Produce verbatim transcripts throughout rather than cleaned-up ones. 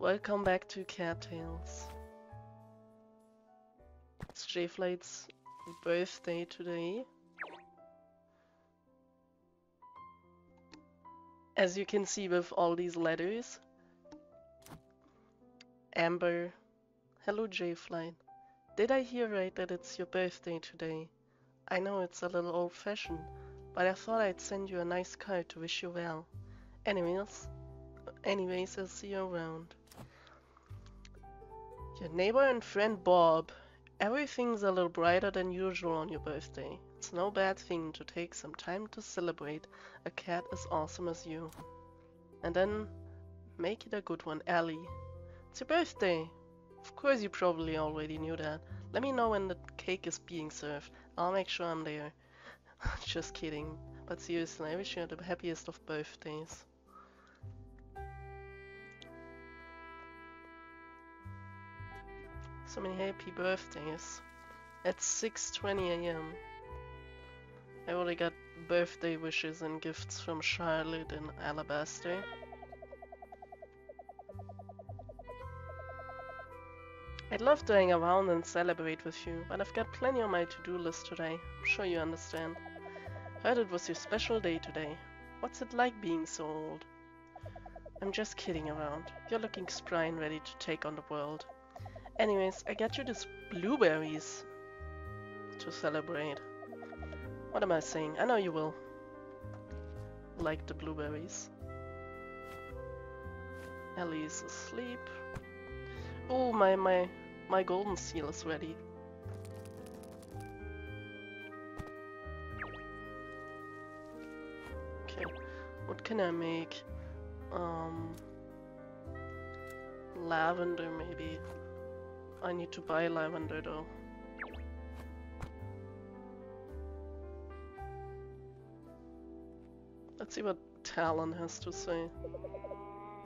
Welcome back to Cattails. It's Jayflight's birthday today. As you can see with all these letters. Amber. Hello Jayflight. Did I hear right that it's your birthday today? I know it's a little old-fashioned, but I thought I'd send you a nice card to wish you well. Anyways, anyways, I'll see you around. Your neighbor and friend Bob. Everything's a little brighter than usual on your birthday. It's no bad thing to take some time to celebrate a cat as awesome as you. And then, make it a good one, Ellie. It's your birthday! Of course you probably already knew that. Let me know when the cake is being served. I'll make sure I'm there. Just kidding. But seriously, I wish you had the happiest of birthdays. So many happy birthdays. At six twenty a m I already got birthday wishes and gifts from Charlotte and Alabaster. I'd love to hang around and celebrate with you, but I've got plenty on my to-do list today. I'm sure you understand. Heard it was your special day today. What's it like being so old? I'm just kidding around. You're looking spry and ready to take on the world. Anyways, I got you these blueberries to celebrate. What am I saying? I know you will like the blueberries. Ellie's asleep. Oh, my, my... My golden seal is ready. Okay, what can I make? Um, lavender, maybe. I need to buy lavender, though. Let's see what Talon has to say.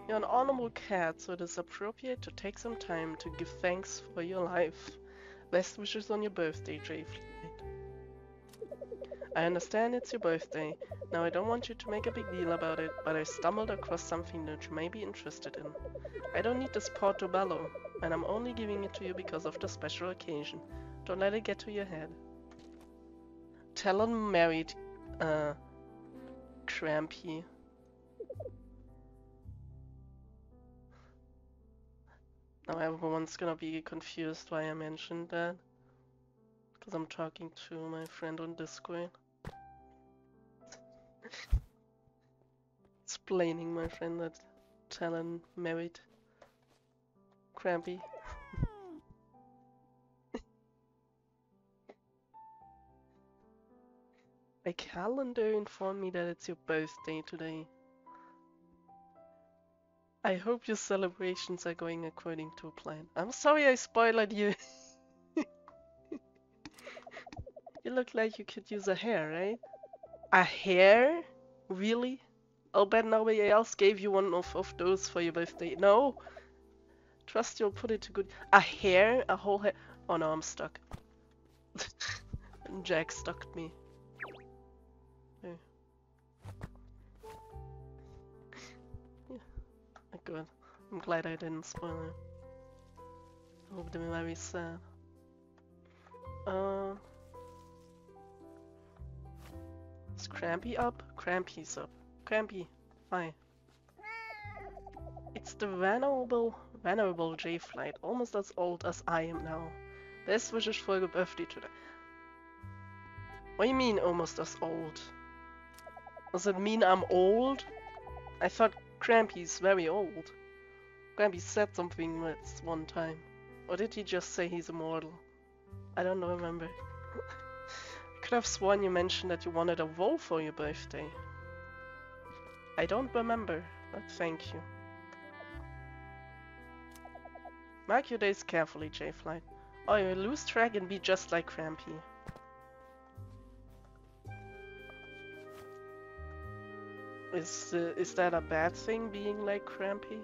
You're an honorable cat, so it is appropriate to take some time to give thanks for your life. Best wishes on your birthday, Jayflight. I understand it's your birthday. Now I don't want you to make a big deal about it, but I stumbled across something that you may be interested in. I don't need this portobello, and I'm only giving it to you because of the special occasion. Don't let it get to your head. Talon married, uh, Krampy. Now everyone's gonna be confused why I mentioned that. Because I'm talking to my friend on Discord. Explaining my friend that Talon married Krampy. My calendar informed me that it's your birthday today. I hope your celebrations are going according to plan. I'm sorry I spoiled you. You look like you could use a hair, right? A hair? Really? I'll bet nobody else gave you one of, of those for your birthday. No? Trust you'll put it to good... A hair? A whole hair? Oh no, I'm stuck. Jack stuck me. Good. I'm glad I didn't spoil it. It would be very sad. Uh, is Krampy up? Krampy's up. Krampy, hi. It's the venerable, venerable Jayflight, almost as old as I am now. Best wishes for your birthday today. What do you mean, almost as old? Does it mean I'm old? I thought Krampy's very old. Krampy said something once one time. Or did he just say he's immortal? I don't remember. I could have sworn you mentioned that you wanted a wolf for your birthday. I don't remember, but thank you. Mark your days carefully, Jayflight, or you'll lose track and be just like Krampy. Is, uh, is that a bad thing, being like Krampy?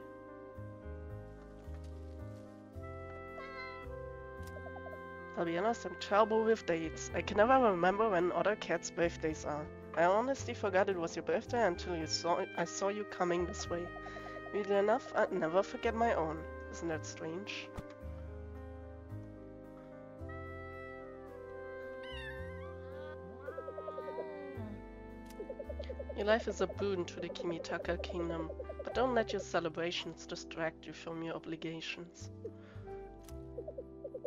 I'll be honest, I'm terrible with dates. I can never remember when other cats' birthdays are. I honestly forgot it was your birthday until you saw it, I saw you coming this way. Weirdly enough, I never forget my own. Isn't that strange? Your life is a boon to the Kimitaka Kingdom, but don't let your celebrations distract you from your obligations.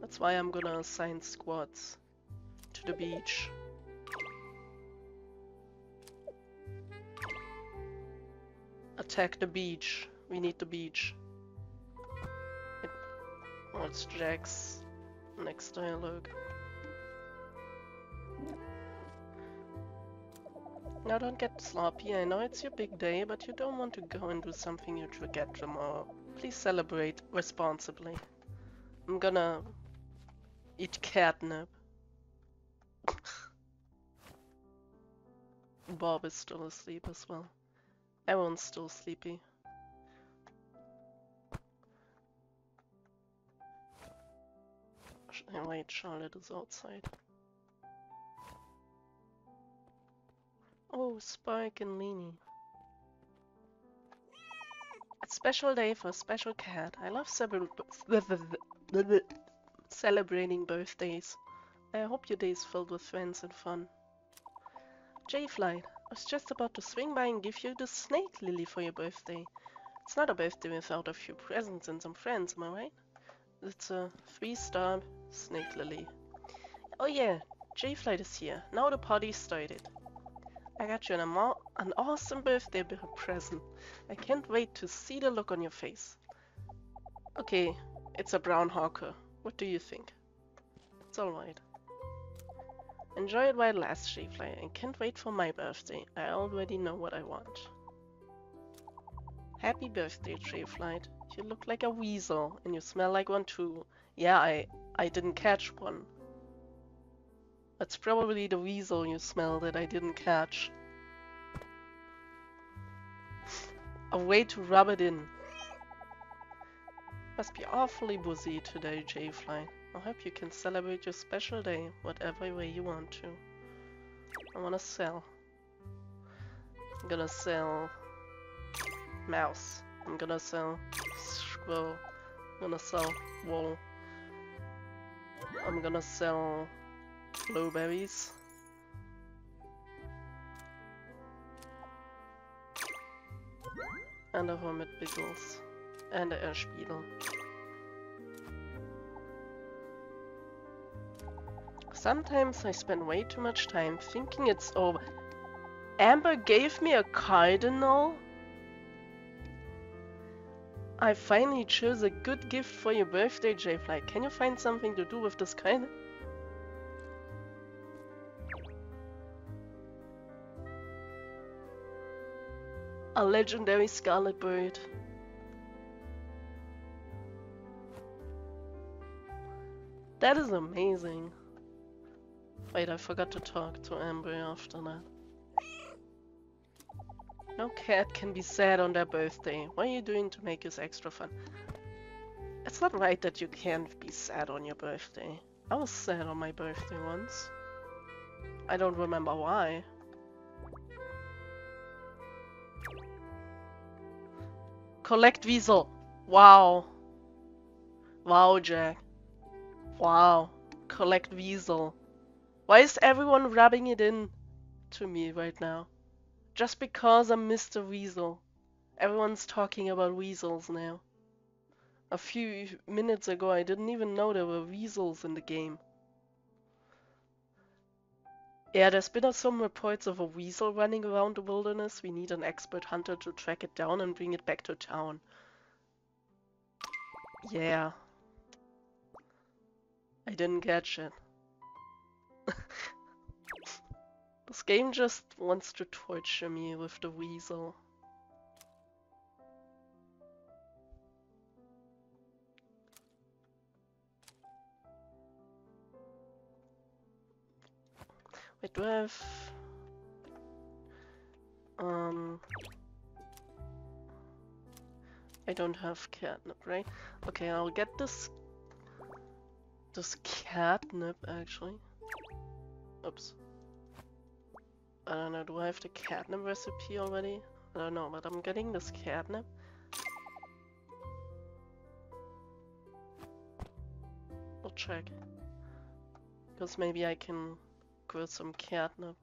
That's why I'm gonna assign squads to the beach. Attack the beach. We need the beach. It, well, it's Jack's next dialogue. Now don't get sloppy, I know it's your big day, but you don't want to go and do something you'd regret tomorrow. Please celebrate responsibly. I'm gonna eat catnip. Bob is still asleep as well. Everyone's still sleepy. Wait, Charlotte is outside. Oh, Spike and Leanie. A special day for a special cat. I love celebrating birthdays. I hope your day is filled with friends and fun. Jayflight, I was just about to swing by and give you the snake lily for your birthday. It's not a birthday without a few presents and some friends, am I right? It's a three-star snake lily. Oh yeah, Jayflight is here. Now the party started. I got you an, am an awesome birthday present. I can't wait to see the look on your face. Okay, it's a brown hawker. What do you think? It's alright. Enjoy it while it lasts, Jayflight. I can't wait for my birthday. I already know what I want. Happy birthday, Jayflight. You look like a weasel and you smell like one too. Yeah, I, I didn't catch one. That's probably the weasel you smell that I didn't catch. A way to rub it in. Must be awfully busy today, Jayflight. I hope you can celebrate your special day, whatever way you want to. I wanna sell. I'm gonna sell... mouse. I'm gonna sell... squirrel. I'm gonna sell... wool. I'm gonna sell... blueberries. And a hermit beetles. And a ash beetle. Sometimes I spend way too much time thinking it's over. Amber gave me a cardinal? I finally chose a good gift for your birthday, Jayflight. Can you find something to do with this cardinal? A legendary scarlet bird. That is amazing. Wait, I forgot to talk to Amber after that. No cat can be sad on their birthday. What are you doing to make this extra fun? It's not right that you can't be sad on your birthday. I was sad on my birthday once. I don't remember why. Collect weasel. Wow. Wow, Jack. Wow. Collect weasel. Why is everyone rubbing it in to me right now? Just because I'm Mister Weasel. Everyone's talking about weasels now. A few minutes ago I didn't even know there were weasels in the game. Yeah, there's been some reports of a weasel running around the wilderness. We need an expert hunter to track it down and bring it back to town. Yeah. I didn't catch it. This game just wants to torture me with the weasel. Wait, do I have... Um... I don't have catnip, right? Okay, I'll get this... This catnip, actually. Oops. I don't know, do I have the catnip recipe already? I don't know, but I'm getting this catnip. check. Because maybe I can go with some catnip.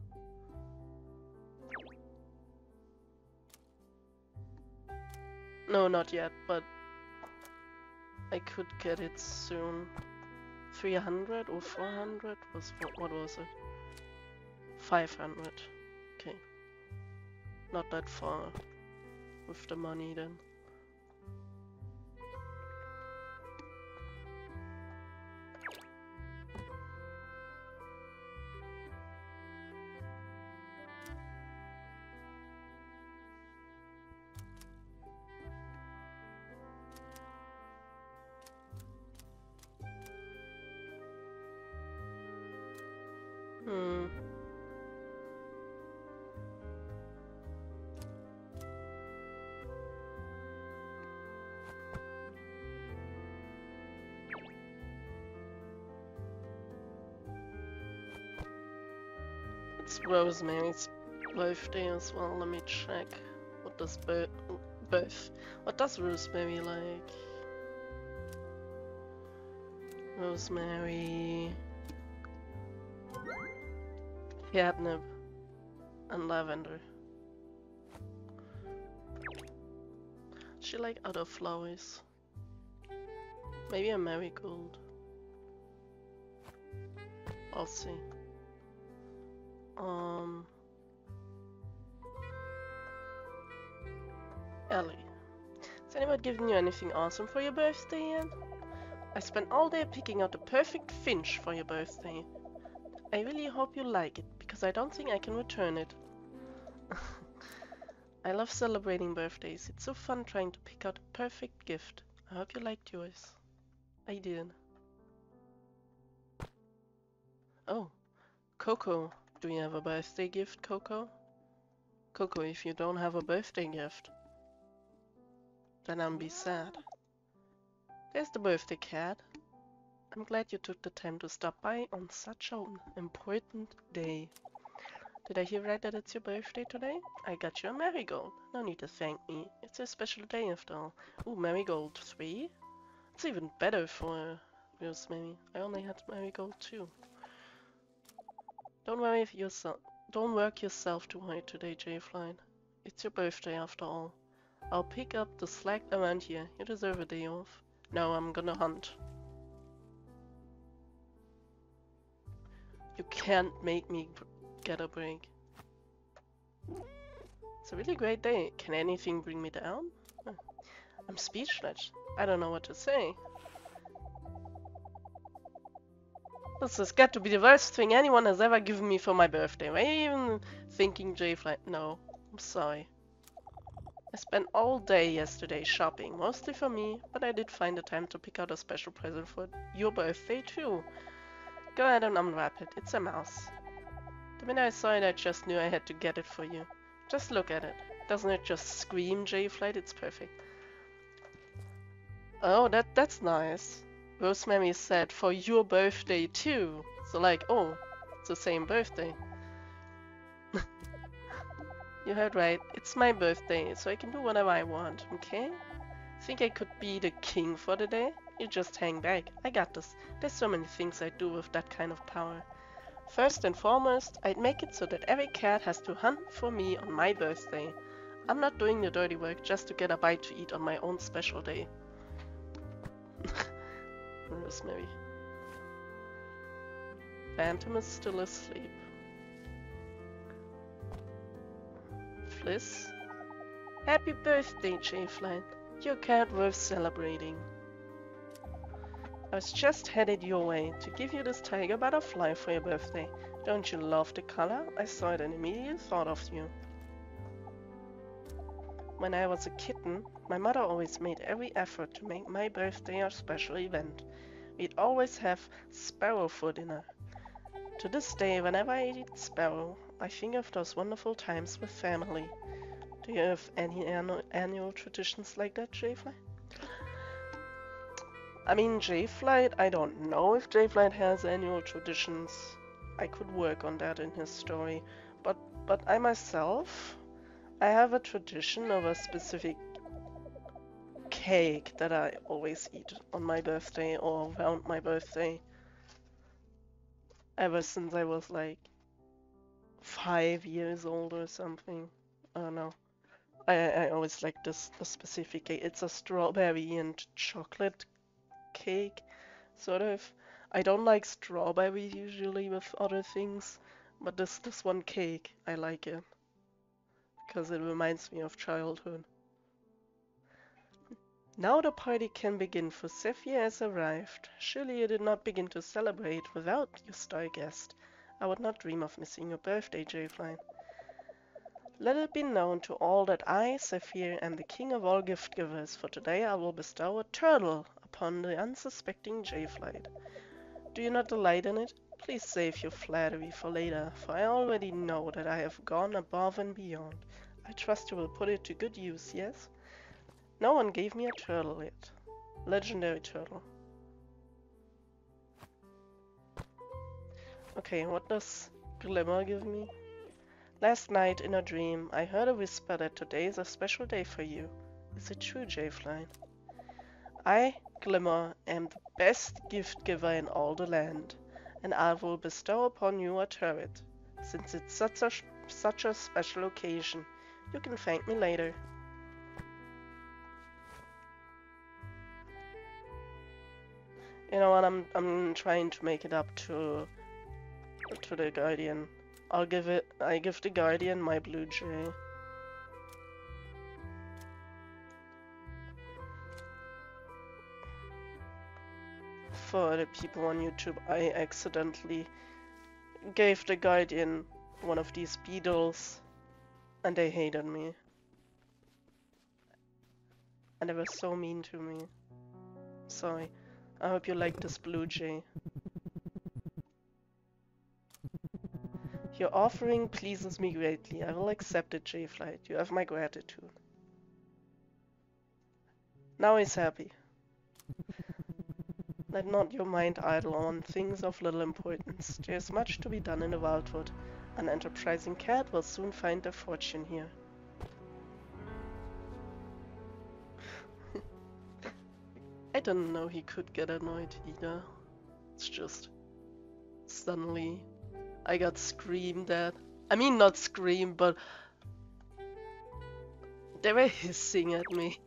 No, not yet, but I could get it soon. three hundred or four hundred was what, what was it? five hundred. Okay. Not that far with the money then. Rosemary's birthday as well. Let me check. What does birth? What does Rosemary like? Rosemary. Catnip and lavender. She like other flowers. Maybe a marigold. I'll see. Um, Ellie, has anyone given you anything awesome for your birthday yet? I spent all day picking out the perfect finch for your birthday. I really hope you like it, because I don't think I can return it. I love celebrating birthdays. It's so fun trying to pick out the perfect gift. I hope you liked yours. I did. Oh, Coco. Do you have a birthday gift, Coco? Coco, if you don't have a birthday gift, then I'm be sad. There's the birthday cat. I'm glad you took the time to stop by on such an important day. Did I hear right that it's your birthday today? I got you a marigold. No need to thank me. It's a special day after all. Ooh, marigold three? It's even better for Rosemary. I only had marigold two. Don't worry if yourself. Don't work yourself too hard today, Jayflight. It's your birthday after all. I'll pick up the slack around here. You deserve a day off. Now I'm gonna hunt. You can't make me get a break. It's a really great day. Can anything bring me down? I'm speechless. I don't know what to say. This has got to be the worst thing anyone has ever given me for my birthday. Were you even thinking, Jayflight? No, I'm sorry. I spent all day yesterday shopping, mostly for me, but I did find the time to pick out a special present for your birthday too. Go ahead and unwrap it. It's a mouse. The minute I saw it, I just knew I had to get it for you. Just look at it. Doesn't it just scream, Jayflight? It's perfect. Oh, that that's nice. Rosemary said, for your birthday too. So like, oh, it's the same birthday. You heard right, it's my birthday, so I can do whatever I want, okay? Think I could be the king for the day? You just hang back, I got this. There's so many things I do with that kind of power. First and foremost, I'd make it so that every cat has to hunt for me on my birthday. I'm not doing the dirty work just to get a bite to eat on my own special day. Rosemary. Phantom is still asleep. Fliss. Happy birthday, Jayflight. Your cat worth celebrating. I was just headed your way to give you this tiger butterfly for your birthday. Don't you love the color? I saw it and immediately thought of you. When I was a kitten, my mother always made every effort to make my birthday a special event. We'd always have sparrow for dinner. To this day, whenever I eat sparrow, I think of those wonderful times with family. Do you have any annu annual traditions like that, Jayflight? I mean, Jayflight, I don't know if Jayflight has annual traditions. I could work on that in his story. But, but I myself... I have a tradition of a specific cake that I always eat on my birthday or around my birthday ever since I was like five years old or something. I don't know. I, I always like this, this specific cake. It's a strawberry and chocolate cake, sort of. I don't like strawberry usually with other things, but this, this one cake, I like it. Because it reminds me of childhood. Now the party can begin, for Zephyr has arrived. Surely you did not begin to celebrate without your star guest. I would not dream of missing your birthday, Jayflight. Let it be known to all that I, Zephyr, am the king of all gift givers. For today I will bestow a turtle upon the unsuspecting Jayflight. Do you not delight in it? Please save your flattery for later, for I already know that I have gone above and beyond. I trust you will put it to good use, yes? No one gave me a turtle yet. Legendary turtle. Okay, what does Glimmer give me? Last night, in a dream, I heard a whisper that today is a special day for you. Is it true, Jayflight? I, Glimmer, am the best gift giver in all the land, and I will bestow upon you a turret. Since it's such a, such a special occasion, you can thank me later. You know what, I'm, I'm trying to make it up to, to the Guardian. I'll give it, I give the Guardian my blue jay. For the people on YouTube, I accidentally gave the Guardian one of these beetles and they hated me. And they were so mean to me. Sorry. I hope you like this blue jay. Your offering pleases me greatly. I will accept it, Jayflight. You have my gratitude. Now he's happy. Let not your mind idle on things of little importance. There is much to be done in the wildwood. An enterprising cat will soon find their fortune here. I didn't know he could get annoyed either. It's just... suddenly... I got screamed at. I mean, not screamed, but... they were hissing at me.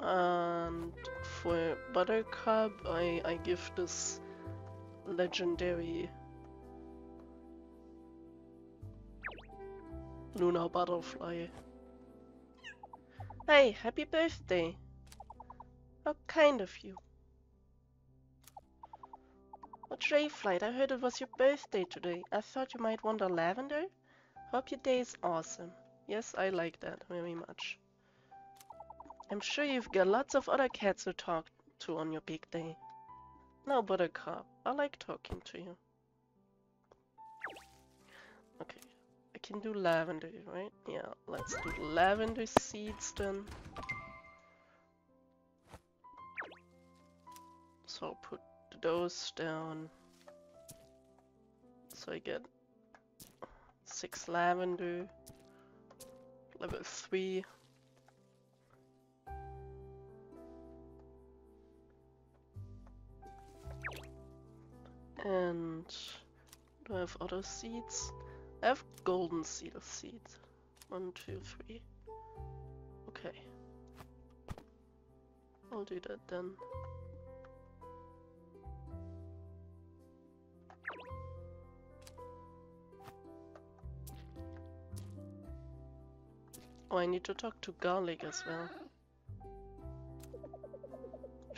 And for Buttercup, I, I give this legendary... Lunar Butterfly. Hey, happy birthday! How kind of you. Oh, Jayflight, I heard it was your birthday today. I thought you might want a lavender. Hope your day is awesome. Yes, I like that very much. I'm sure you've got lots of other cats to talk to on your big day. Now, Buttercup, I like talking to you. Okay. Can do lavender, right? Yeah, let's do lavender seeds then. So I'll put those down. So I get six lavender, level three. And do I have other seeds? I have golden seal seeds. One, two, three. Okay. I'll do that then. Oh, I need to talk to Garlic as well. I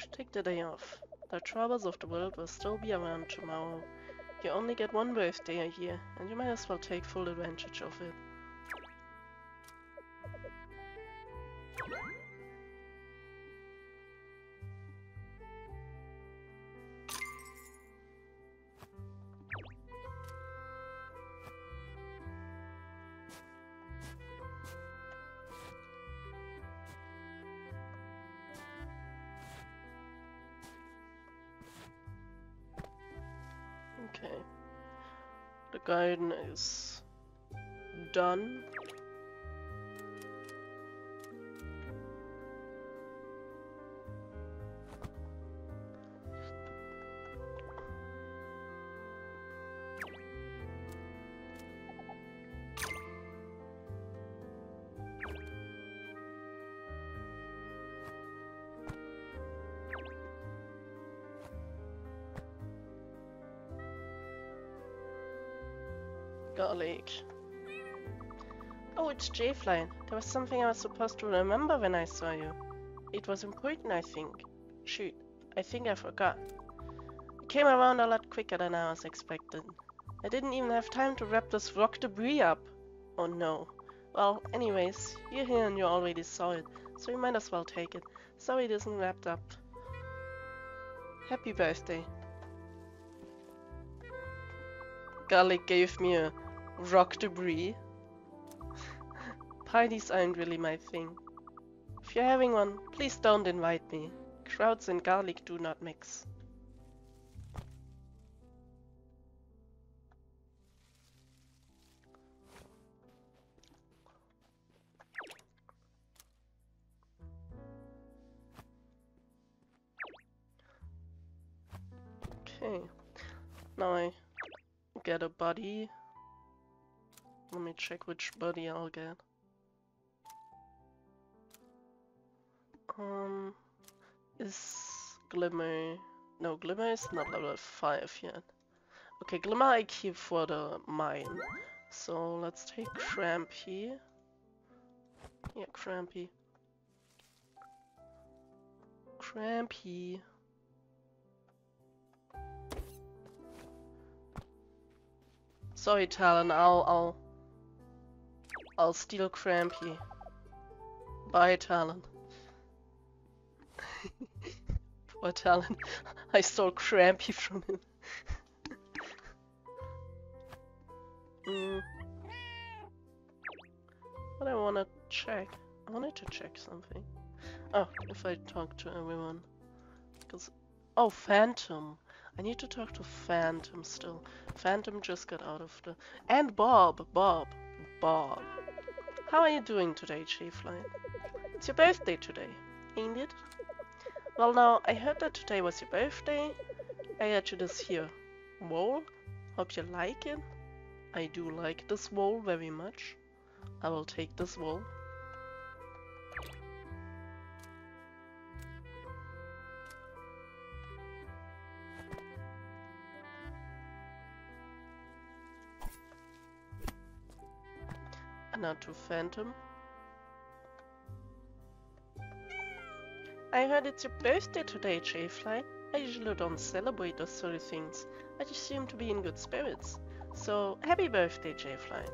should take the day off. The troubles of the world will still be around tomorrow. You only get one birthday a year, and you might as well take full advantage of it. The garden is done. Garlic. Oh, it's Jayflight. There was something I was supposed to remember when I saw you. It was important, I think. Shoot, I think I forgot. It came around a lot quicker than I was expecting. I didn't even have time to wrap this rock debris up. Oh no. Well, anyways, you're here and you already saw it, so you might as well take it. Sorry it isn't wrapped up. Happy birthday. Garlic gave me a rock debris. Parties aren't really my thing. If you're having one, please don't invite me. Crowds and garlic do not mix. Okay, now I get a body. Let me check which body I'll get. Um, is Glimmer... No, Glimmer is not level five yet. Okay, Glimmer I keep for the mine. So let's take Krampy. Yeah, Krampy. Krampy. Sorry, Talon, I'll... I'll I'll steal Krampy. Bye, Talon. Poor Talon. I stole Krampy from him. mm. What I wanna check? I wanted to check something. Oh, if I talk to everyone. Cause oh, Phantom. I need to talk to Phantom still. Phantom just got out of the... And Bob! Bob! Bob! How are you doing today, Jayflight? It's your birthday today, ain't it? Well now, I heard that today was your birthday. I got you this here wool. Hope you like it. I do like this wool very much. I will take this wool. Now to Phantom. I heard it's your birthday today, Jayflight. I usually don't celebrate those sort of things. I just seem to be in good spirits. So, happy birthday, Jayflight.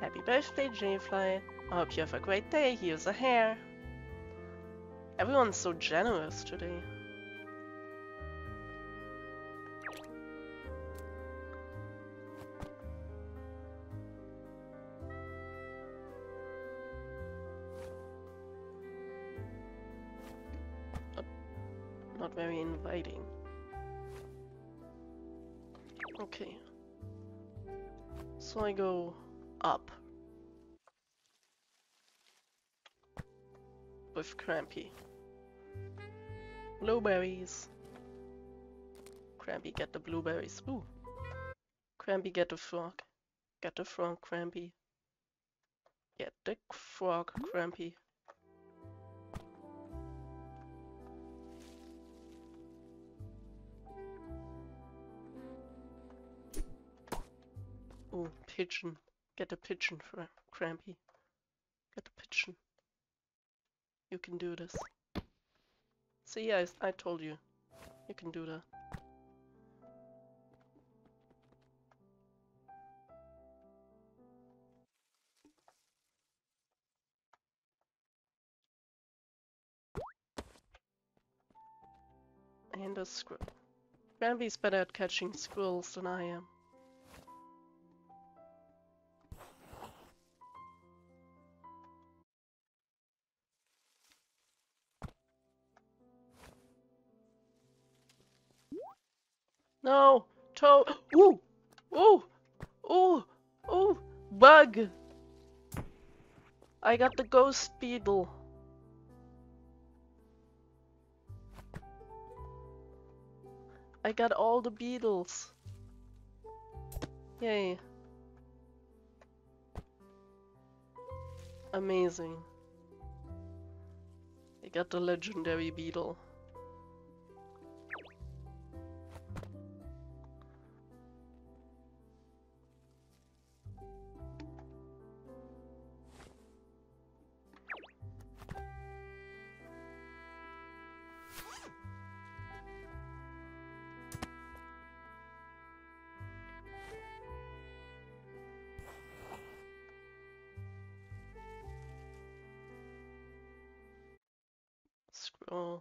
Happy birthday, Jayflight. I hope you have a great day. Here's a hair. Everyone's so generous today. Very inviting. Okay. So I go up. With Krampy. Blueberries. Krampy get the blueberries. Ooh. Krampy get the frog. Get the frog, Krampy. Get the frog, Krampy. Ooh, pigeon. Get a pigeon for Krampy. Get a pigeon. You can do this. See, I, I told you. You can do that. And a squirrel. Krampy's better at catching squirrels than I am. No! Toad! Ooh! Oh! Oh! Oh! Bug! I got the ghost beetle. I got all the beetles. Yay. Amazing. I got the legendary beetle. Oh.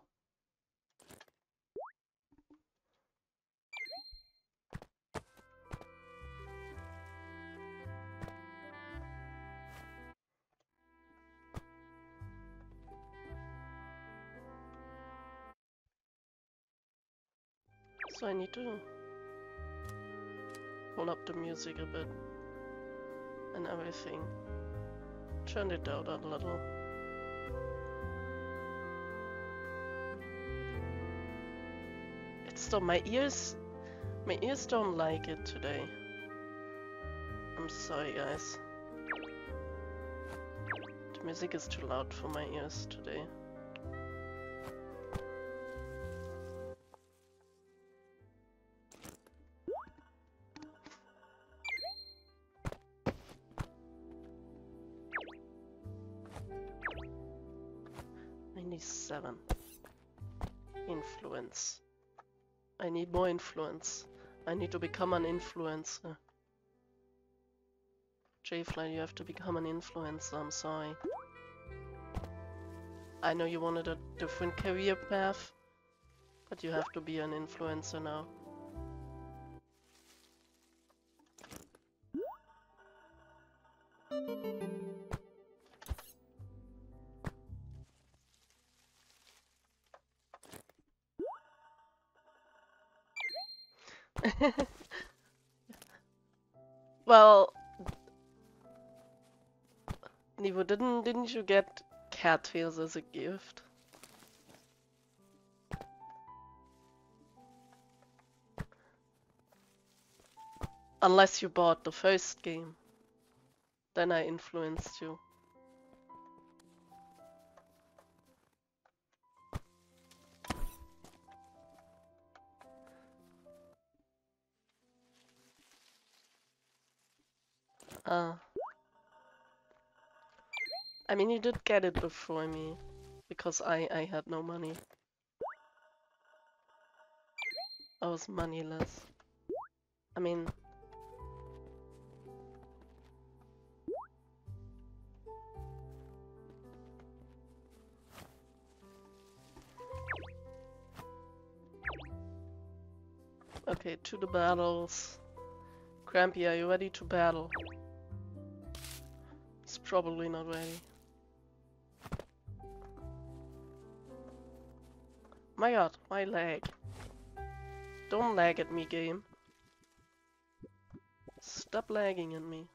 So I need to hold up the music a bit and everything. Turn it down a little. So my ears, my ears don't like it today. I'm sorry guys. The music is too loud for my ears today. ninety-seven. Influence. I need more influence. I need to become an influencer. Jayflight, you have to become an influencer, I'm sorry. I know you wanted a different career path, but you have to be an influencer now. Well, Nivo, didn't didn't you get cat ears as a gift? Unless you bought the first game, then I influenced you. Uh, I mean, you did get it before me, because I, I had no money. I was moneyless. I mean... Okay, to the battles. Krampy, are you ready to battle? It's probably not ready. My god, my lag. Don't lag at me, game. Stop lagging at me.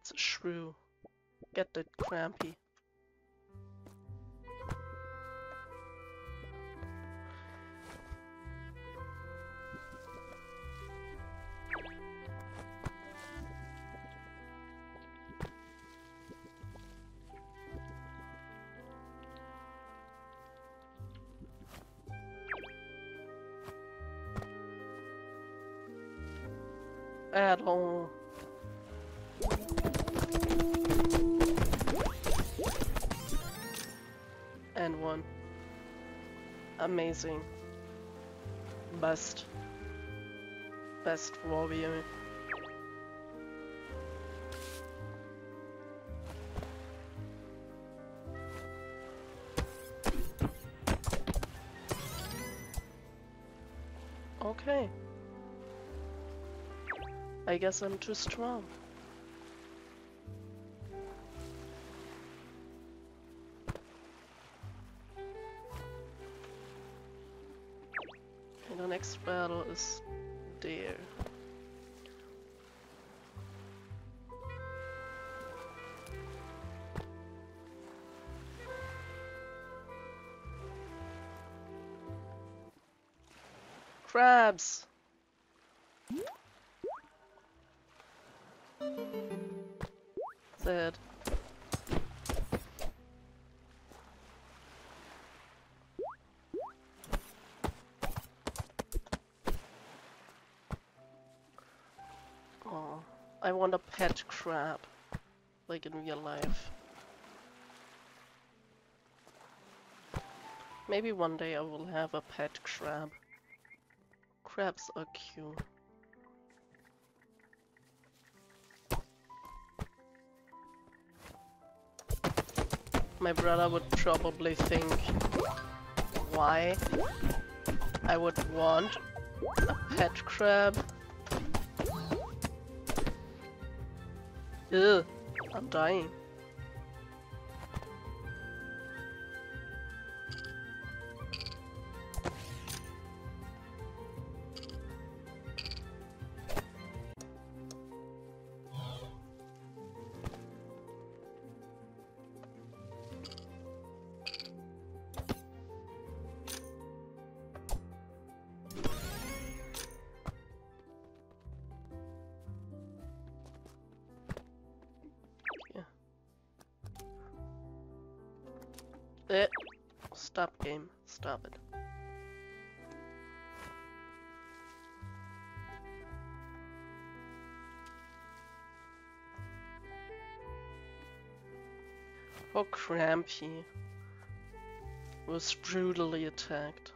It's a shrew. Get that Krampy. At all. And one. Amazing. Best. Best warrior. Okay. I guess I'm too strong. next battle is there. Crabs! Sad. Oh, I want a pet crab, like in real life. Maybe one day I will have a pet crab. Crabs are cute. My brother would probably think why I would want a pet crab. Ugh, I'm dying. Stop game. Stop it. Poor Krampy was brutally attacked.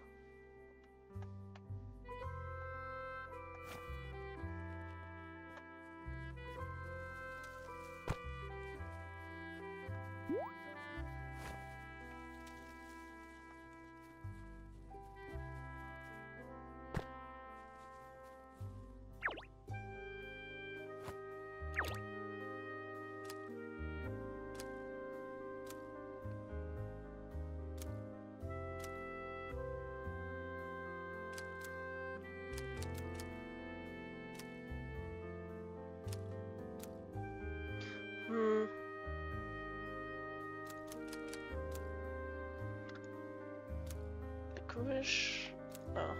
Wish. Oh.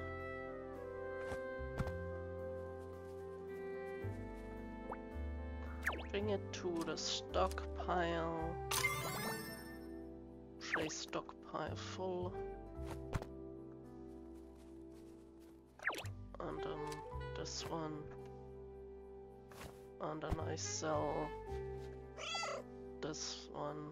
Bring it to the stockpile. Tray stockpile full. And then this one. And then I sell this one.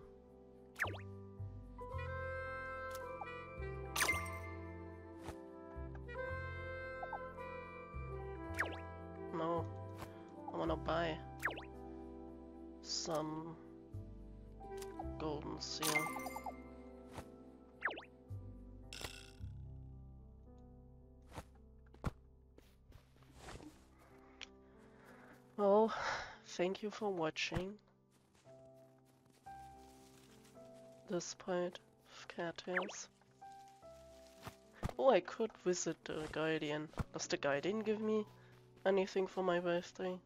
Buy some golden seal. Well, thank you for watching this part of Cattails. Oh, I could visit the Guardian. Does the Guardian give me anything for my birthday?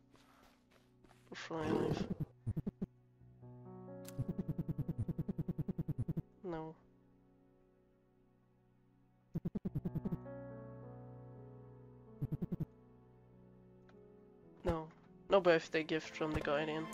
Fly knife. No. No. No birthday gift from the Guardian.